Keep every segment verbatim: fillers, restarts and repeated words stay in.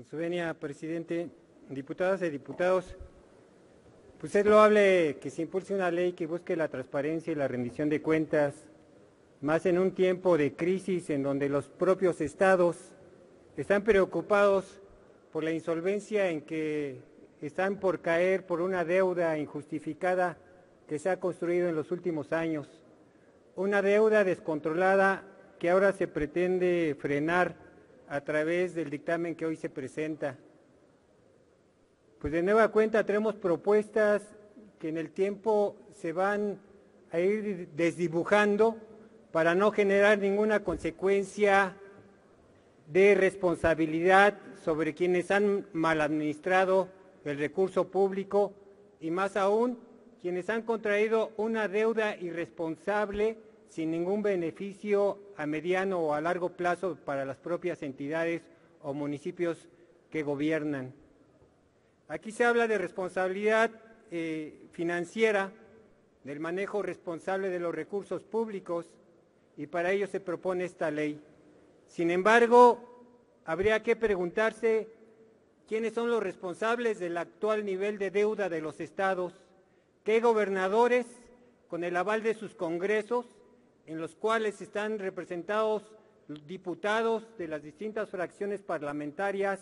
Con su venia, presidente, diputadas y diputados, pues es loable que se impulse una ley que busque la transparencia y la rendición de cuentas, más en un tiempo de crisis en donde los propios estados están preocupados por la insolvencia en que están por caer por una deuda injustificada que se ha construido en los últimos años, una deuda descontrolada que ahora se pretende frenar a través del dictamen que hoy se presenta. Pues de nueva cuenta tenemos propuestas que en el tiempo se van a ir desdibujando para no generar ninguna consecuencia de responsabilidad sobre quienes han mal administrado el recurso público y más aún quienes han contraído una deuda irresponsable sin ningún beneficio a mediano o a largo plazo para las propias entidades o municipios que gobiernan. Aquí se habla de responsabilidad eh, financiera, del manejo responsable de los recursos públicos y para ello se propone esta ley. Sin embargo, habría que preguntarse quiénes son los responsables del actual nivel de deuda de los estados, qué gobernadores, con el aval de sus congresos, en los cuales están representados diputados de las distintas fracciones parlamentarias,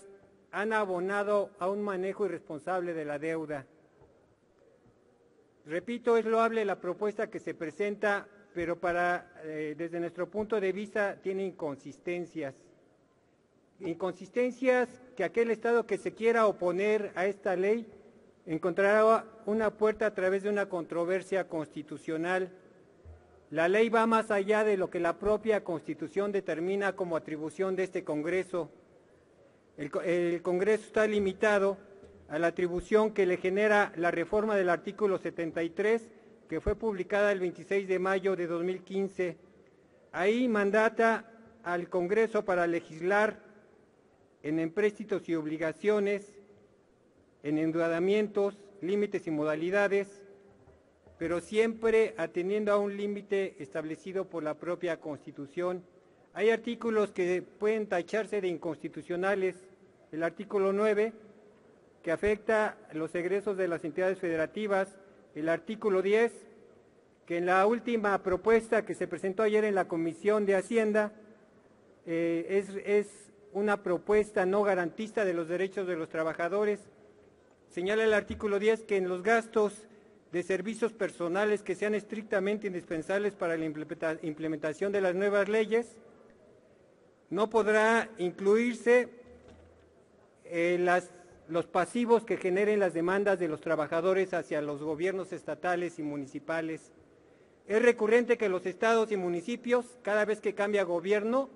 han abonado a un manejo irresponsable de la deuda. Repito, es loable la propuesta que se presenta, pero para, eh, desde nuestro punto de vista tiene inconsistencias. Inconsistencias que aquel estado que se quiera oponer a esta ley encontrará una puerta a través de una controversia constitucional. La ley va más allá de lo que la propia Constitución determina como atribución de este Congreso. El, el Congreso está limitado a la atribución que le genera la reforma del artículo setenta y tres, que fue publicada el veintiséis de mayo de dos mil quince. Ahí mandata al Congreso para legislar en empréstitos y obligaciones, en endeudamientos, límites y modalidades, pero siempre atendiendo a un límite establecido por la propia Constitución. Hay artículos que pueden tacharse de inconstitucionales. El artículo nueve, que afecta a los egresos de las entidades federativas. El artículo diez, que en la última propuesta que se presentó ayer en la Comisión de Hacienda, eh, es, es una propuesta no garantista de los derechos de los trabajadores. Señala el artículo diez que en los gastos de servicios personales que sean estrictamente indispensables para la implementación de las nuevas leyes, no podrá incluirse eh, las, los pasivos que generen las demandas de los trabajadores hacia los gobiernos estatales y municipales. Es recurrente que los estados y municipios, cada vez que cambia gobierno,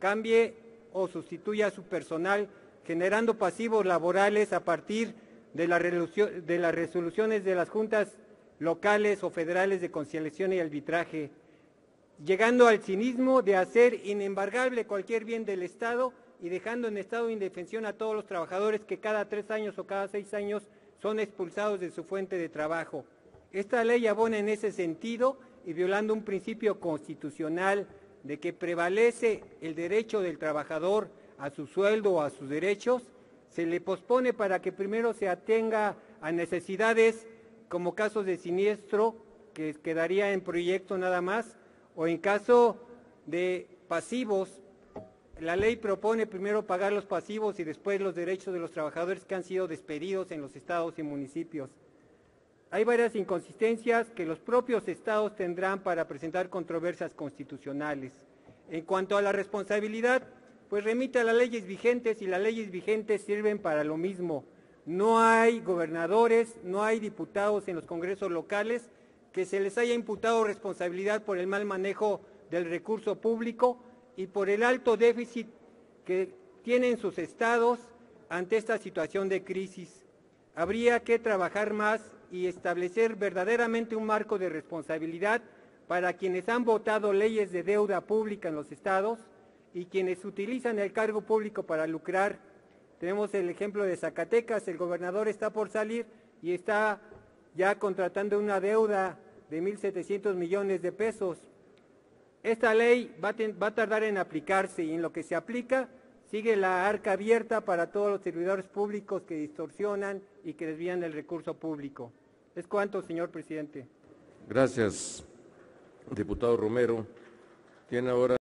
cambie o sustituya a su personal, generando pasivos laborales a partir de De, la de las resoluciones de las juntas locales o federales de conciliación y arbitraje, llegando al cinismo de hacer inembargable cualquier bien del Estado y dejando en estado de indefensión a todos los trabajadores que cada tres años o cada seis años son expulsados de su fuente de trabajo. Esta ley abona en ese sentido y violando un principio constitucional de que prevalece el derecho del trabajador a su sueldo o a sus derechos, se le pospone para que primero se atenga a necesidades como casos de siniestro, que quedaría en proyecto nada más, o en caso de pasivos. La ley propone primero pagar los pasivos y después los derechos de los trabajadores que han sido despedidos en los estados y municipios. Hay varias inconsistencias que los propios estados tendrán para presentar controversias constitucionales. En cuanto a la responsabilidad, pues remite a las leyes vigentes y las leyes vigentes sirven para lo mismo. No hay gobernadores, no hay diputados en los congresos locales que se les haya imputado responsabilidad por el mal manejo del recurso público y por el alto déficit que tienen sus estados ante esta situación de crisis. Habría que trabajar más y establecer verdaderamente un marco de responsabilidad para quienes han votado leyes de deuda pública en los estados y quienes utilizan el cargo público para lucrar. Tenemos el ejemplo de Zacatecas, el gobernador está por salir y está ya contratando una deuda de mil setecientos millones de pesos. Esta ley va a, va a tardar en aplicarse y en lo que se aplica Sigue la arca abierta para todos los servidores públicos que distorsionan y que desvían el recurso público. Es cuanto, señor presidente. Gracias, diputado Romero. Tiene ahora